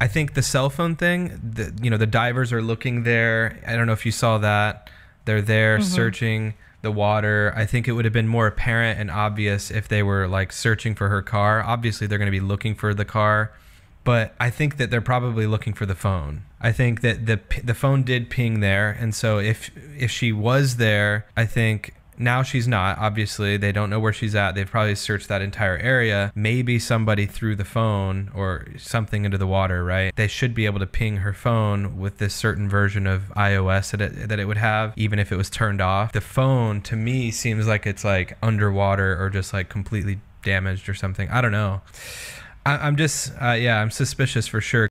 I think the cell phone thing, the divers are looking there. I don't know if you saw that. They're there searching the water. I think it would have been more apparent and obvious if they were like searching for her car. Obviously, they're going to be looking for the car, but I think that they're probably looking for the phone. I think that the phone did ping there, and so if she was there, I think now she's not. Obviously, they don't know where she's at. They've probably searched that entire area. Maybe somebody threw the phone or something into the water, right? They should be able to ping her phone with this certain version of iOS that it would have, even if it was turned off. The phone, to me, seems like it's like underwater or just like completely damaged or something. I don't know. I'm just, yeah, I'm suspicious for sure.